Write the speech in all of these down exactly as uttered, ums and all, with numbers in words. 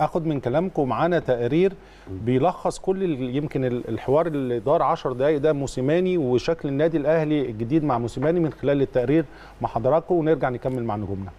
اخد من كلامكم معانا تقرير بيلخص كل يمكن الحوار اللي دار عشر دقائق ده موسيماني وشكل النادي الاهلي الجديد مع موسيماني من خلال التقرير مع حضراتكم، ونرجع نكمل مع نجومنا.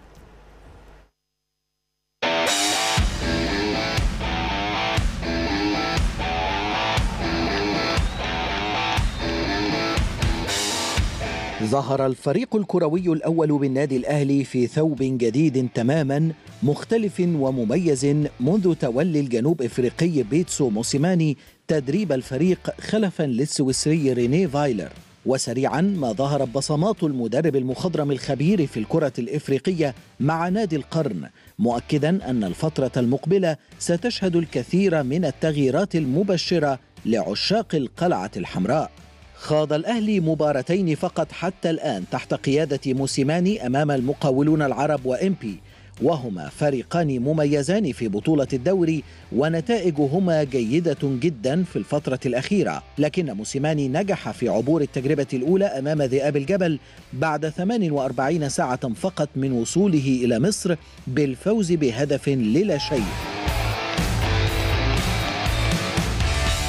ظهر الفريق الكروي الأول بالنادي الأهلي في ثوب جديد تماما مختلف ومميز منذ تولي الجنوب إفريقي بيتسو موسيماني تدريب الفريق خلفا للسويسري رينيه فايلر، وسريعا ما ظهرت بصمات المدرب المخضرم الخبير في الكرة الإفريقية مع نادي القرن، مؤكدا أن الفترة المقبلة ستشهد الكثير من التغييرات المبشرة لعشاق القلعة الحمراء. خاض الأهلي مباراتين فقط حتى الآن تحت قيادة موسيماني أمام المقاولون العرب وإمبي، وهما فريقان مميزان في بطولة الدوري ونتائجهما جيدة جدا في الفترة الأخيرة، لكن موسيماني نجح في عبور التجربة الأولى أمام ذئاب الجبل بعد ثماني وأربعين ساعة فقط من وصوله إلى مصر بالفوز بهدف للا شيء.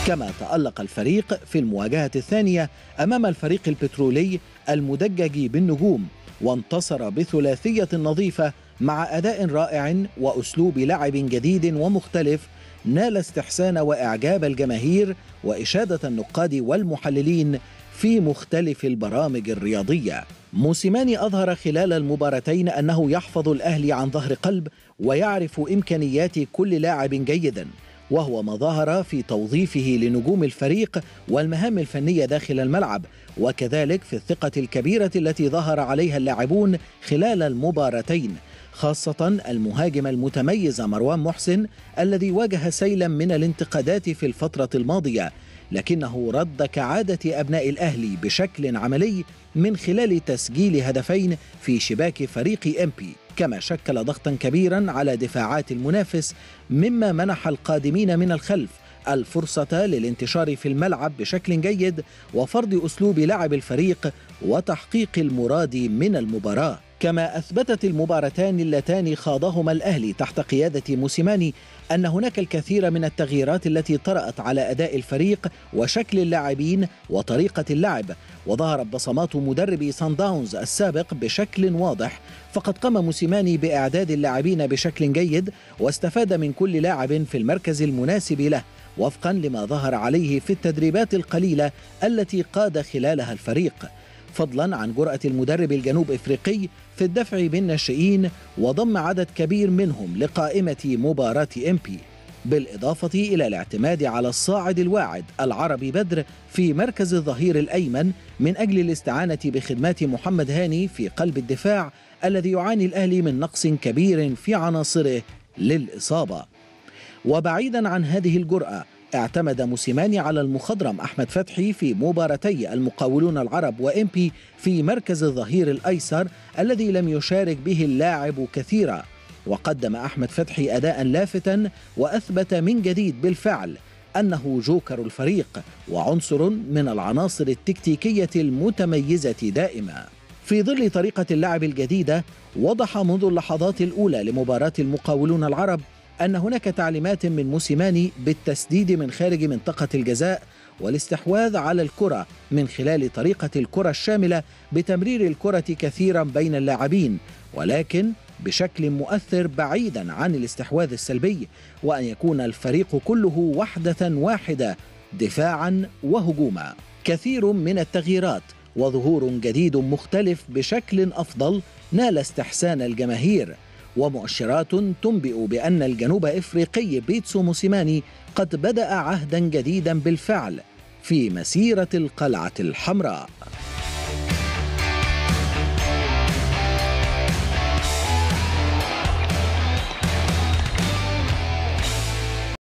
كما تألق الفريق في المواجهة الثانية أمام الفريق البترولي المدجج بالنجوم، وانتصر بثلاثية نظيفة مع أداء رائع وأسلوب لعب جديد ومختلف نال استحسان وإعجاب الجماهير وإشادة النقاد والمحللين في مختلف البرامج الرياضية. موسيماني أظهر خلال المباراتين أنه يحفظ الأهلي عن ظهر قلب ويعرف إمكانيات كل لاعب جيداً، وهو ما ظهر في توظيفه لنجوم الفريق والمهام الفنية داخل الملعب، وكذلك في الثقة الكبيرة التي ظهر عليها اللاعبون خلال المباراتين، خاصة المهاجم المتميز مروان محسن الذي واجه سيلا من الانتقادات في الفترة الماضية، لكنه رد كعادة أبناء الأهلي بشكل عملي من خلال تسجيل هدفين في شباك فريق إمبي، كما شكل ضغطا كبيرا على دفاعات المنافس مما منح القادمين من الخلف الفرصة للانتشار في الملعب بشكل جيد وفرض أسلوب لعب الفريق وتحقيق المراد من المباراة. كما أثبتت المباراتان اللتان خاضهما الأهلي تحت قيادة موسيماني أن هناك الكثير من التغييرات التي طرأت على أداء الفريق وشكل اللاعبين وطريقة اللعب، وظهرت بصمات مدرب سان داونز السابق بشكل واضح، فقد قام موسيماني بإعداد اللاعبين بشكل جيد واستفاد من كل لاعب في المركز المناسب له وفقا لما ظهر عليه في التدريبات القليلة التي قاد خلالها الفريق، فضلا عن جرأة المدرب الجنوب إفريقي في الدفع بالناشئين وضم عدد كبير منهم لقائمة مباراة إمبي، بالإضافة إلى الاعتماد على الصاعد الواعد العربي بدر في مركز الظهير الأيمن من أجل الاستعانة بخدمات محمد هاني في قلب الدفاع الذي يعاني الأهلي من نقص كبير في عناصره للإصابة. وبعيدا عن هذه الجرأة اعتمد موسيماني على المخضرم أحمد فتحي في مباراتي المقاولون العرب وإمبي في مركز الظهير الأيسر الذي لم يشارك به اللاعب كثيرا، وقدم أحمد فتحي أداء لافتا وأثبت من جديد بالفعل أنه جوكر الفريق وعنصر من العناصر التكتيكية المتميزة دائما. في ظل طريقة اللعب الجديدة وضح منذ اللحظات الأولى لمباراة المقاولون العرب أن هناك تعليمات من موسيماني بالتسديد من خارج منطقة الجزاء والاستحواذ على الكرة من خلال طريقة الكرة الشاملة بتمرير الكرة كثيرا بين اللاعبين، ولكن بشكل مؤثر بعيدا عن الاستحواذ السلبي، وأن يكون الفريق كله وحدة واحدة دفاعا وهجوما. كثير من التغييرات وظهور جديد مختلف بشكل أفضل نال استحسان الجماهير، ومؤشرات تنبئ بأن الجنوب إفريقي بيتسو موسيماني قد بدأ عهدا جديدا بالفعل في مسيرة القلعة الحمراء.